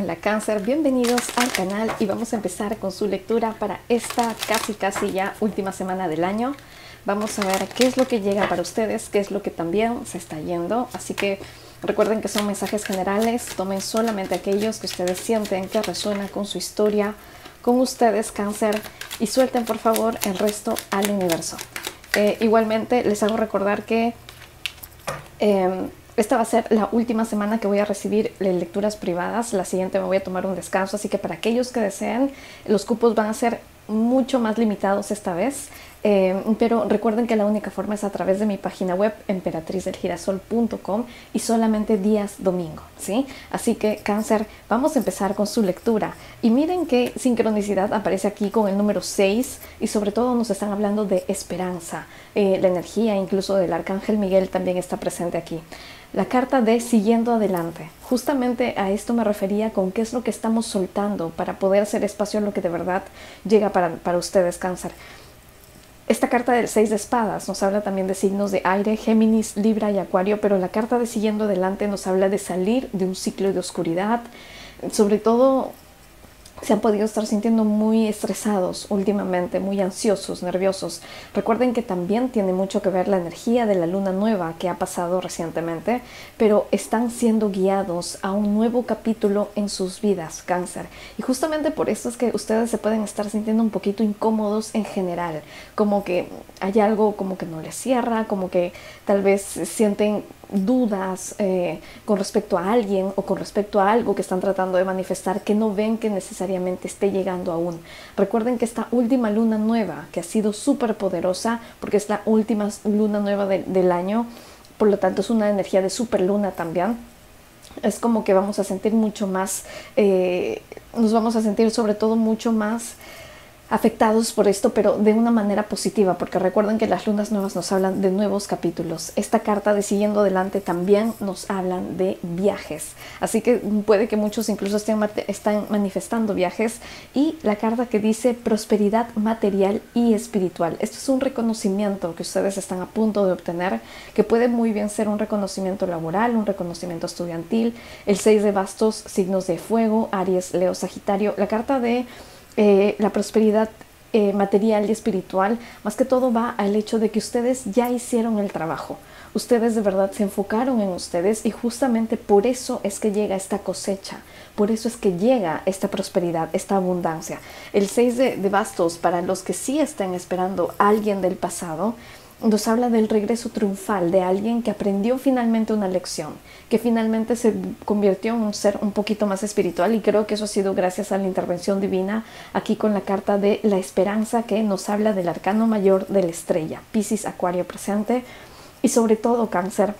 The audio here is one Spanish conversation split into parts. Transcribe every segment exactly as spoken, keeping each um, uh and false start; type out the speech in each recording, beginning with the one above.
Hola Cáncer, bienvenidos al canal y vamos a empezar con su lectura para esta casi casi ya última semana del año. Vamos a ver qué es lo que llega para ustedes, qué es lo que también se está yendo. Así que recuerden que son mensajes generales, tomen solamente aquellos que ustedes sienten que resuenan con su historia, con ustedes Cáncer, y suelten por favor el resto al universo. Eh, igualmente les hago recordar que eh, esta va a ser la última semana que voy a recibir lecturas privadas. La siguiente me voy a tomar un descanso, así que para aquellos que deseen, los cupos van a ser mucho más limitados esta vez. Eh, pero recuerden que la única forma es a través de mi página web, emperatriz del girasol punto com, y solamente días domingo, ¿sí? Así que, Cáncer, vamos a empezar con su lectura. Y miren qué sincronicidad aparece aquí con el número seis, y sobre todo nos están hablando de esperanza. Eh, la energía incluso del Arcángel Miguel también está presente aquí. La carta de siguiendo adelante. Justamente a esto me refería con qué es lo que estamos soltando para poder hacer espacio a lo que de verdad llega para, para ustedes, Cáncer. Esta carta del seis de espadas nos habla también de signos de aire, Géminis, Libra y Acuario, pero la carta de siguiendo adelante nos habla de salir de un ciclo de oscuridad. Sobre todo se han podido estar sintiendo muy estresados últimamente, muy ansiosos, nerviosos. Recuerden que también tiene mucho que ver la energía de la luna nueva que ha pasado recientemente, pero están siendo guiados a un nuevo capítulo en sus vidas, Cáncer. Y justamente por eso es que ustedes se pueden estar sintiendo un poquito incómodos en general, como que hay algo como que no les cierra, como que tal vez sienten dudas eh, con respecto a alguien o con respecto a algo que están tratando de manifestar que no ven que necesariamente esté llegando aún. Recuerden que esta última luna nueva, que ha sido súper poderosa porque es la última luna nueva de, del año, por lo tanto es una energía de superluna también, es como que vamos a sentir mucho más, eh, nos vamos a sentir sobre todo mucho más afectados por esto, pero de una manera positiva, porque recuerden que las lunas nuevas nos hablan de nuevos capítulos. Esta carta de siguiendo adelante también nos hablan de viajes, así que puede que muchos incluso estén, están manifestando viajes. Y la carta que dice prosperidad material y espiritual, esto es un reconocimiento que ustedes están a punto de obtener, que puede muy bien ser un reconocimiento laboral, un reconocimiento estudiantil. El seis de bastos, signos de fuego, Aries, Leo, Sagitario. La carta de Eh, la prosperidad eh, material y espiritual, más que todo va al hecho de que ustedes ya hicieron el trabajo. Ustedes de verdad se enfocaron en ustedes y justamente por eso es que llega esta cosecha, por eso es que llega esta prosperidad, esta abundancia. El seis de, de bastos, para los que sí están esperando a alguien del pasado, nos habla del regreso triunfal de alguien que aprendió finalmente una lección, que finalmente se convirtió en un ser un poquito más espiritual, y creo que eso ha sido gracias a la intervención divina aquí con la carta de la esperanza, que nos habla del arcano mayor de la estrella, Piscis, Acuario presente. Y sobre todo, Cáncer,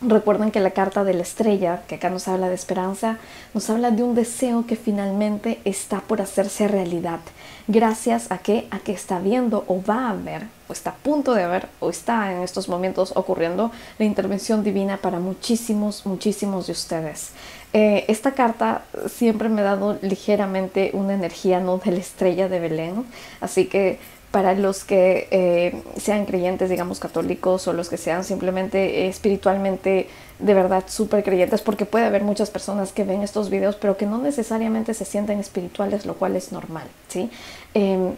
recuerden que la carta de la estrella, que acá nos habla de esperanza, nos habla de un deseo que finalmente está por hacerse realidad, gracias a que, a que está viendo o va a haber, o está a punto de haber, o está en estos momentos ocurriendo la intervención divina para muchísimos, muchísimos de ustedes. Eh, esta carta siempre me ha dado ligeramente una energía no de la estrella de Belén, así que para los que eh, sean creyentes, digamos católicos, o los que sean simplemente eh, espiritualmente de verdad súper creyentes, porque puede haber muchas personas que ven estos videos pero que no necesariamente se sienten espirituales, lo cual es normal, ¿sí? Eh,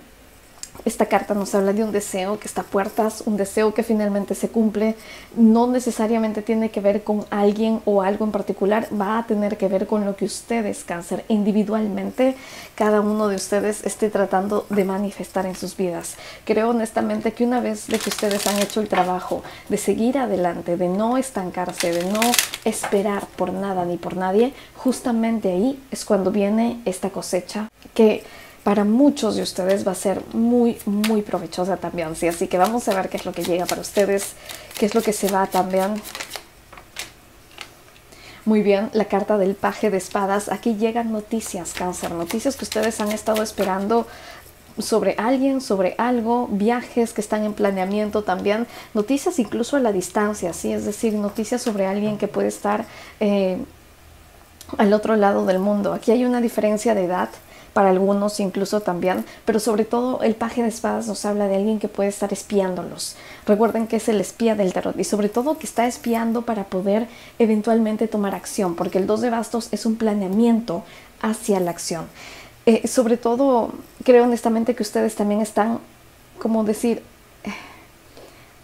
Esta carta nos habla de un deseo que está a puertas, un deseo que finalmente se cumple. No necesariamente tiene que ver con alguien o algo en particular, va a tener que ver con lo que ustedes, Cáncer, individualmente, cada uno de ustedes esté tratando de manifestar en sus vidas. Creo honestamente que una vez de que ustedes han hecho el trabajo de seguir adelante, de no estancarse, de no esperar por nada ni por nadie, justamente ahí es cuando viene esta cosecha que para muchos de ustedes va a ser muy, muy provechosa también, ¿sí? Así que vamos a ver qué es lo que llega para ustedes, qué es lo que se va también. Muy bien, la carta del paje de espadas. Aquí llegan noticias, Cáncer, noticias que ustedes han estado esperando sobre alguien, sobre algo, viajes que están en planeamiento también, noticias incluso a la distancia, ¿sí? Es decir, noticias sobre alguien que puede estar eh, al otro lado del mundo. Aquí hay una diferencia de edad, para algunos incluso también, pero sobre todo el paje de espadas nos habla de alguien que puede estar espiándolos. Recuerden que es el espía del tarot y sobre todo que está espiando para poder eventualmente tomar acción, porque el dos de bastos es un planeamiento hacia la acción. Eh, sobre todo, creo honestamente que ustedes también están, como decir,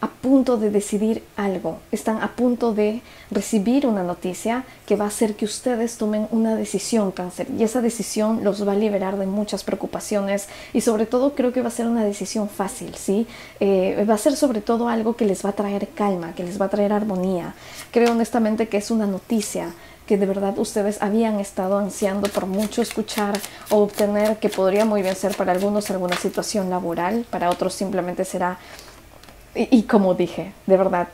a punto de decidir algo, están a punto de recibir una noticia que va a hacer que ustedes tomen una decisión, Cáncer, y esa decisión los va a liberar de muchas preocupaciones y sobre todo creo que va a ser una decisión fácil, ¿sí? Eh, va a ser sobre todo algo que les va a traer calma, que les va a traer armonía. Creo honestamente que es una noticia que de verdad ustedes habían estado ansiando por mucho escuchar o obtener, que podría muy bien ser para algunos alguna situación laboral, para otros simplemente será... Y, y como dije, de verdad,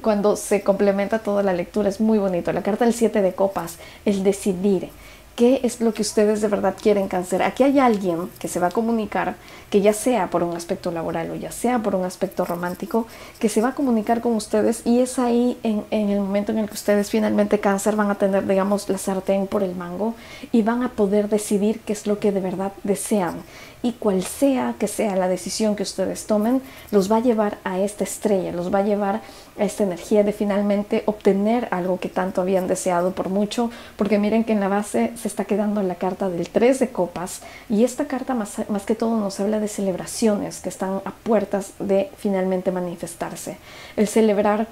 cuando se complementa toda la lectura es muy bonito. La carta del siete de copas, el decidir. ¿Qué es lo que ustedes de verdad quieren, Cáncer? Aquí hay alguien que se va a comunicar, que ya sea por un aspecto laboral o ya sea por un aspecto romántico, que se va a comunicar con ustedes y es ahí en, en el momento en el que ustedes finalmente, Cáncer, van a tener, digamos, la sartén por el mango y van a poder decidir qué es lo que de verdad desean. Y cual sea que sea la decisión que ustedes tomen, los va a llevar a esta estrella, los va a llevar a esta energía de finalmente obtener algo que tanto habían deseado por mucho, porque miren que en la base se está quedando la carta del tres de copas y esta carta más, más que todo nos habla de celebraciones que están a puertas de finalmente manifestarse. El celebrar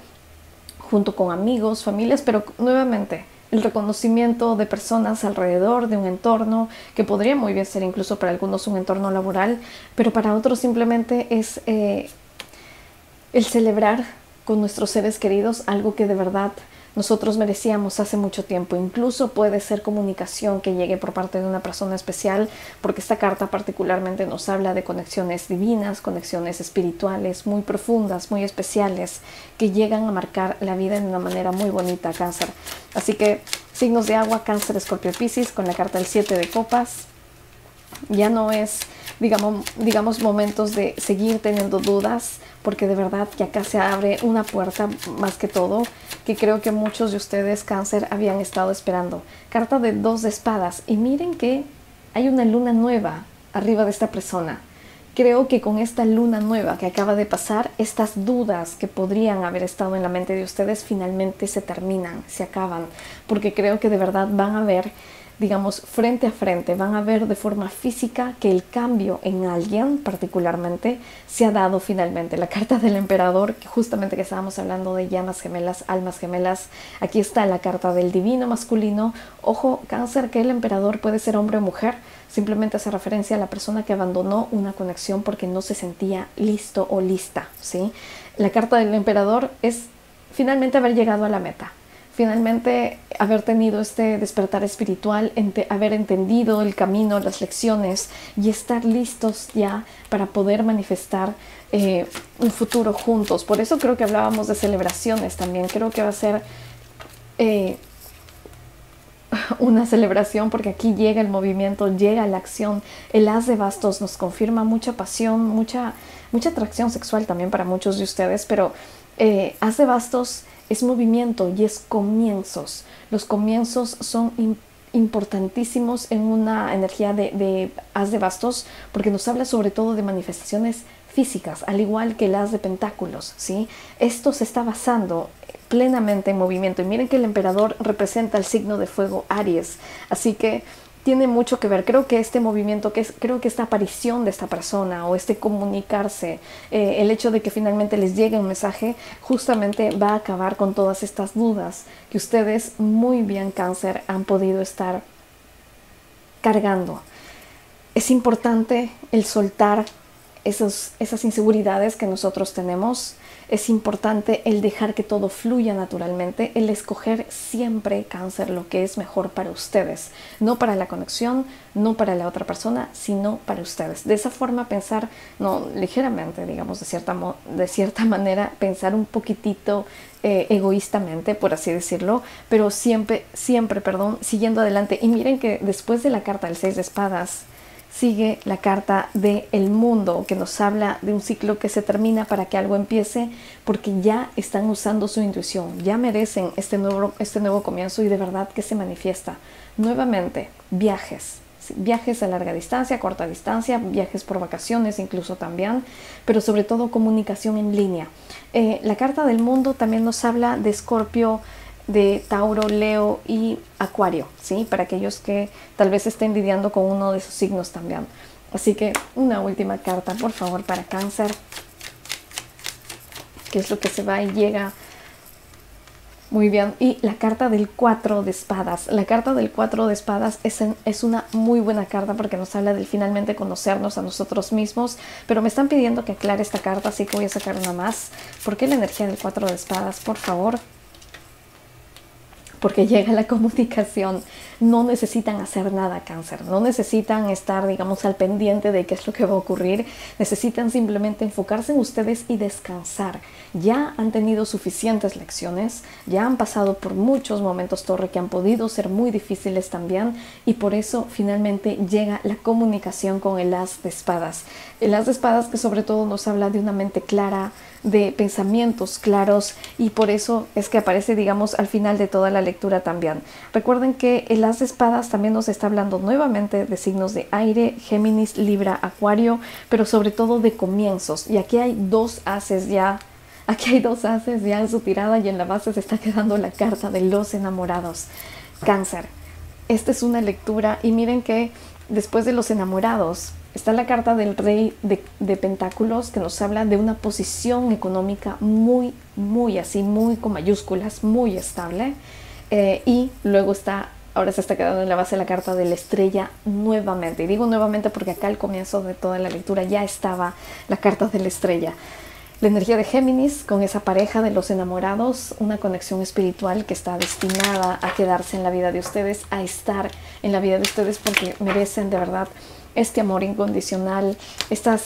junto con amigos, familias, pero nuevamente el reconocimiento de personas alrededor de un entorno que podría muy bien ser incluso para algunos un entorno laboral, pero para otros simplemente es eh, el celebrar con nuestros seres queridos algo que de verdad nosotros merecíamos hace mucho tiempo. Incluso puede ser comunicación que llegue por parte de una persona especial, porque esta carta particularmente nos habla de conexiones divinas, conexiones espirituales muy profundas, muy especiales, que llegan a marcar la vida de una manera muy bonita, Cáncer. Así que signos de agua, Cáncer, Escorpio, Piscis, con la carta del siete de copas. Ya no es, digamos, digamos, momentos de seguir teniendo dudas, porque de verdad que acá se abre una puerta más que todo, que creo que muchos de ustedes, Cáncer, habían estado esperando. Carta de dos de espadas. Y miren que hay una luna nueva arriba de esta persona. Creo que con esta luna nueva que acaba de pasar, estas dudas que podrían haber estado en la mente de ustedes finalmente se terminan, se acaban. Porque creo que de verdad van a ver, digamos, frente a frente, van a ver de forma física que el cambio en alguien particularmente se ha dado finalmente. La carta del emperador, que justamente que estábamos hablando de llamas gemelas, almas gemelas, aquí está la carta del divino masculino. Ojo, Cáncer, que el emperador puede ser hombre o mujer, simplemente hace referencia a la persona que abandonó una conexión porque no se sentía listo o lista, ¿sí? La carta del emperador es finalmente haber llegado a la meta. Finalmente, haber tenido este despertar espiritual, ente, haber entendido el camino, las lecciones y estar listos ya para poder manifestar eh, un futuro juntos. Por eso creo que hablábamos de celebraciones también. Creo que va a ser eh, una celebración, porque aquí llega el movimiento, llega la acción. El as de bastos nos confirma mucha pasión, mucha, mucha atracción sexual también para muchos de ustedes, pero eh, as de bastos es movimiento y es comienzos. Los comienzos son importantísimos en una energía de, de as de bastos, porque nos habla sobre todo de manifestaciones físicas, al igual que el as de pentáculos, ¿sí? Esto se está basando plenamente en movimiento. Y miren que el emperador representa el signo de fuego Aries, así que tiene mucho que ver. Creo que este movimiento, que es, creo que esta aparición de esta persona o este comunicarse, eh, el hecho de que finalmente les llegue un mensaje, justamente va a acabar con todas estas dudas que ustedes muy bien, Cáncer, han podido estar cargando. Es importante el soltar esos, esas inseguridades que nosotros tenemos. Es importante el dejar que todo fluya naturalmente, el escoger siempre, Cáncer, lo que es mejor para ustedes. No para la conexión, no para la otra persona, sino para ustedes. De esa forma pensar, no ligeramente, digamos, de cierta, mo de cierta manera, pensar un poquitito eh, egoístamente, por así decirlo, pero siempre, siempre, perdón, siguiendo adelante. Y miren que después de la carta del seis de espadas, sigue la carta del mundo, que nos habla de un ciclo que se termina para que algo empiece, porque ya están usando su intuición, ya merecen este nuevo, este nuevo comienzo y de verdad que se manifiesta. Nuevamente, viajes, viajes a larga distancia, corta distancia, viajes por vacaciones incluso también, pero sobre todo comunicación en línea. Eh, la carta del mundo también nos habla de Escorpio, de Tauro, Leo y Acuario, ¿sí? Para aquellos que tal vez estén lidiando con uno de sus signos también. Así que una última carta, por favor, para Cáncer. ¿Qué es lo que se va y llega? Muy bien. Y la carta del cuatro de espadas. La carta del cuatro de espadas es, en, es una muy buena carta porque nos habla del finalmente conocernos a nosotros mismos. Pero me están pidiendo que aclare esta carta, así que voy a sacar una más. ¿Por qué la energía del cuatro de espadas? Por favor. Porque llega la comunicación, no necesitan hacer nada, Cáncer, no necesitan estar, digamos, al pendiente de qué es lo que va a ocurrir, necesitan simplemente enfocarse en ustedes y descansar. Ya han tenido suficientes lecciones, ya han pasado por muchos momentos torre que han podido ser muy difíciles también, y por eso finalmente llega la comunicación con el as de espadas. El as de espadas que sobre todo nos habla de una mente clara, de pensamientos claros, y por eso es que aparece, digamos, al final de toda la lectura también. Recuerden que el as de espadas también nos está hablando nuevamente de signos de aire, Géminis, Libra, Acuario, pero sobre todo de comienzos, y aquí hay dos ases ya, aquí hay dos ases ya en su tirada, y en la base se está quedando la carta de los enamorados. Cáncer, esta es una lectura, y miren que después de los enamorados está la carta del Rey de, de Pentáculos, que nos habla de una posición económica muy, muy así, muy con mayúsculas, muy estable. Eh, y luego está, ahora se está quedando en la base la carta de la estrella nuevamente. Y digo nuevamente porque acá al comienzo de toda la lectura ya estaba la carta de la estrella. La energía de Géminis con esa pareja de los enamorados, una conexión espiritual que está destinada a quedarse en la vida de ustedes, a estar en la vida de ustedes porque merecen de verdad este amor incondicional, estas,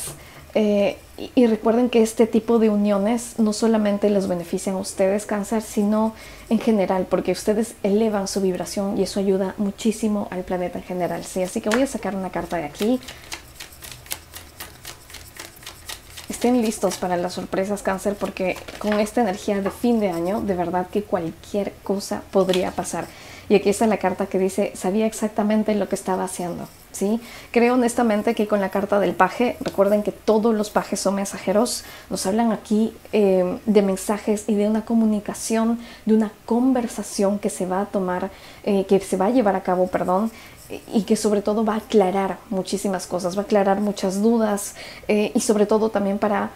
eh, y, y recuerden que este tipo de uniones no solamente los benefician a ustedes, Cáncer, sino en general, porque ustedes elevan su vibración y eso ayuda muchísimo al planeta en general, ¿sí? Así que voy a sacar una carta de aquí. Estén listos para las sorpresas, Cáncer, porque con esta energía de fin de año, de verdad que cualquier cosa podría pasar. Y aquí está la carta que dice, sabía exactamente lo que estaba haciendo, ¿sí? Creo honestamente que con la carta del paje, recuerden que todos los pajes son mensajeros, nos hablan aquí eh, de mensajes y de una comunicación, de una conversación que se va a tomar, eh, que se va a llevar a cabo, perdón, y que sobre todo va a aclarar muchísimas cosas, va a aclarar muchas dudas eh, y sobre todo también para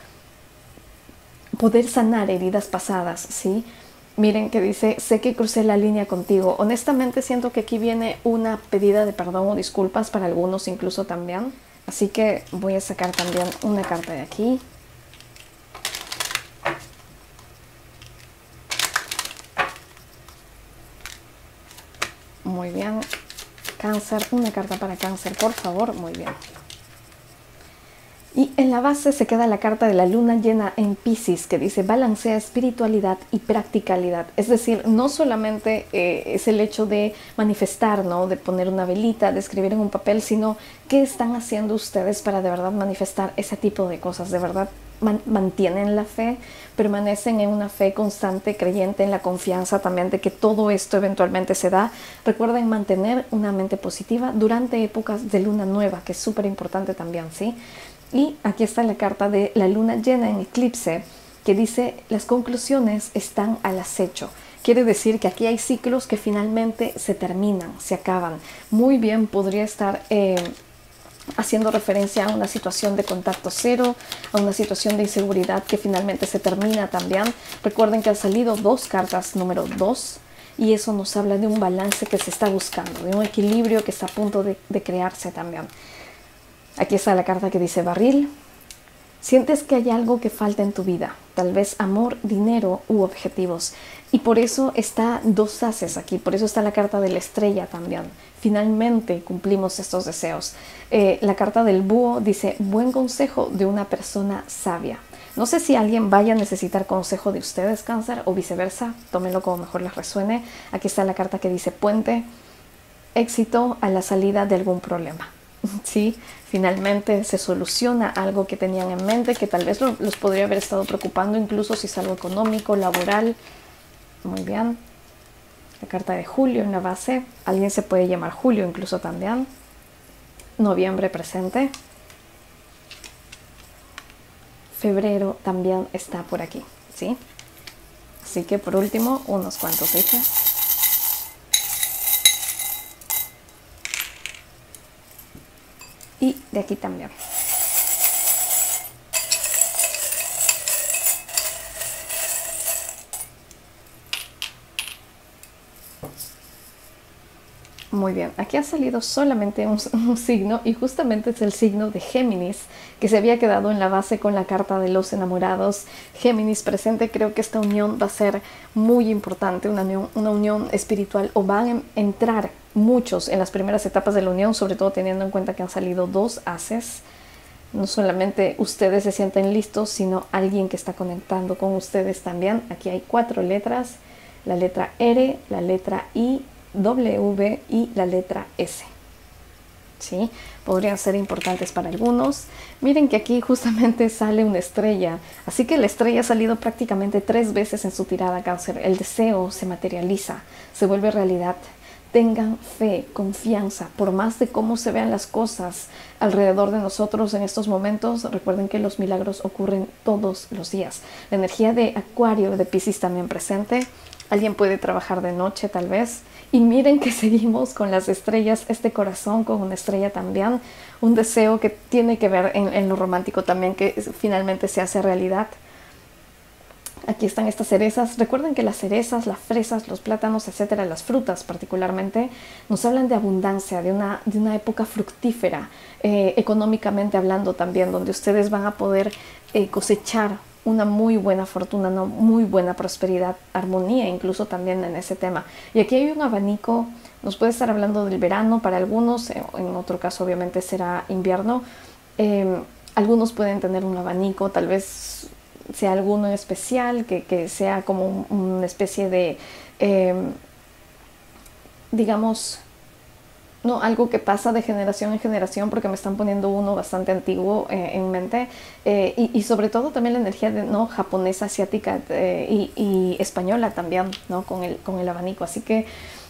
poder sanar heridas pasadas, ¿sí? Miren que dice, sé que crucé la línea contigo. Honestamente siento que aquí viene una pedida de perdón o disculpas para algunos incluso también. Así que voy a sacar también una carta de aquí. Muy bien. Cáncer, una carta para Cáncer, por favor. Muy bien. Y en la base se queda la carta de la luna llena en Piscis, que dice balancea espiritualidad y practicalidad. Es decir, no solamente eh, es el hecho de manifestar, ¿no? De poner una velita, de escribir en un papel, sino qué están haciendo ustedes para de verdad manifestar ese tipo de cosas. De verdad man mantienen la fe, permanecen en una fe constante, creyente, en la confianza también de que todo esto eventualmente se da. Recuerden mantener una mente positiva durante épocas de luna nueva, que es súper importante también, ¿sí? Y aquí está la carta de la luna llena en eclipse, que dice las conclusiones están al acecho. Quiere decir que aquí hay ciclos que finalmente se terminan, se acaban. Muy bien, podría estar eh, haciendo referencia a una situación de contacto cero, a una situación de inseguridad que finalmente se termina también. Recuerden que han salido dos cartas, número dos. Y eso nos habla de un balance que se está buscando, de un equilibrio que está a punto de, de crearse también. Aquí está la carta que dice barril. Sientes que hay algo que falta en tu vida, tal vez amor, dinero u objetivos. Y por eso está dos haces aquí, por eso está la carta de la estrella también. Finalmente cumplimos estos deseos. Eh, la carta del búho dice buen consejo de una persona sabia. No sé si alguien vaya a necesitar consejo de ustedes, Cáncer, o viceversa. Tómenlo como mejor les resuene. Aquí está la carta que dice puente. Éxito a la salida de algún problema. Sí, finalmente se soluciona algo que tenían en mente, que tal vez lo, los podría haber estado preocupando, incluso si es algo económico, laboral. Muy bien. La carta de Julio en la base. Alguien se puede llamar Julio incluso también. noviembre presente. Febrero también está por aquí, ¿sí? Así que por último, unos cuantos fechas. Y de aquí también. Muy bien, aquí ha salido solamente un, un signo y justamente es el signo de Géminis, que se había quedado en la base con la carta de los enamorados. Géminis presente, creo que esta unión va a ser muy importante, una unión, una unión espiritual, o van a entrar muchos en las primeras etapas de la unión, sobre todo teniendo en cuenta que han salido dos haces. No solamente ustedes se sienten listos, sino alguien que está conectando con ustedes también. Aquí hay cuatro letras, la letra R, la letra I, W y la letra S. ¿Sí? Podrían ser importantes para algunos. Miren que aquí justamente sale una estrella, así que la estrella ha salido prácticamente tres veces en su tirada, Cáncer. El deseo se materializa, se vuelve realidad. Tengan fe, confianza, por más de cómo se vean las cosas alrededor de nosotros en estos momentos. Recuerden que los milagros ocurren todos los días. La energía de Acuario, de Piscis también presente. Alguien puede trabajar de noche tal vez. Y miren que seguimos con las estrellas, este corazón con una estrella también. Un deseo que tiene que ver en, en lo romántico también, que finalmente se hace realidad. Aquí están estas cerezas. Recuerden que las cerezas, las fresas, los plátanos, etcétera, las frutas particularmente, nos hablan de abundancia, de una, de una época fructífera, eh, económicamente hablando también, donde ustedes van a poder eh, cosechar una muy buena fortuna, una muy buena prosperidad, armonía incluso también en ese tema. Y aquí hay un abanico, nos puede estar hablando del verano para algunos, en otro caso obviamente será invierno. Eh, algunos pueden tener un abanico, tal vez sea alguno en especial, que, que sea como un, una especie de, eh, digamos, no, algo que pasa de generación en generación, porque me están poniendo uno bastante antiguo eh, en mente. Eh, y, y sobre todo también la energía de, ¿no? japonesa, asiática eh, y, y española también, ¿no? con, el, con el abanico. Así que,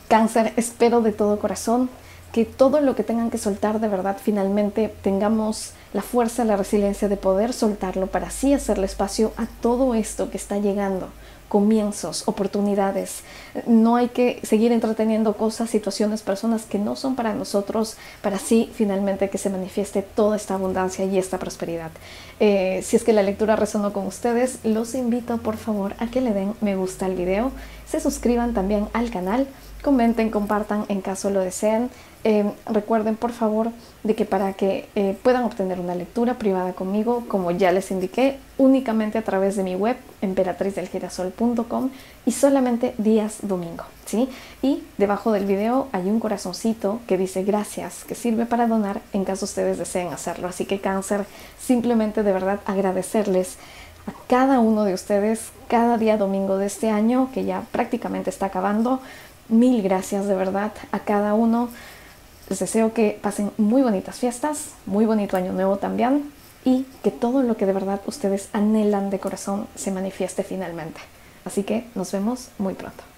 Cáncer, espero de todo corazón que todo lo que tengan que soltar de verdad, finalmente tengamos la fuerza, la resiliencia de poder soltarlo para así hacerle espacio a todo esto que está llegando. Comienzos, oportunidades. No hay que seguir entreteniendo cosas, situaciones, personas que no son para nosotros, para así finalmente que se manifieste toda esta abundancia y esta prosperidad. Eh, si es que la lectura resonó con ustedes, los invito por favor a que le den me gusta al video, se suscriban también al canal, comenten, compartan en caso lo deseen. Eh, recuerden por favor de que para que eh, puedan obtener una lectura privada conmigo, como ya les indiqué, únicamente a través de mi web emperatriz del girasol punto com y solamente días domingo, ¿sí? Y debajo del video hay un corazoncito que dice gracias, que sirve para donar en caso ustedes deseen hacerlo. Así que Cáncer, simplemente de verdad agradecerles a cada uno de ustedes cada día domingo de este año que ya prácticamente está acabando. Mil gracias de verdad a cada uno. Les deseo que pasen muy bonitas fiestas, muy bonito año nuevo también, y que todo lo que de verdad ustedes anhelan de corazón se manifieste finalmente. Así que nos vemos muy pronto.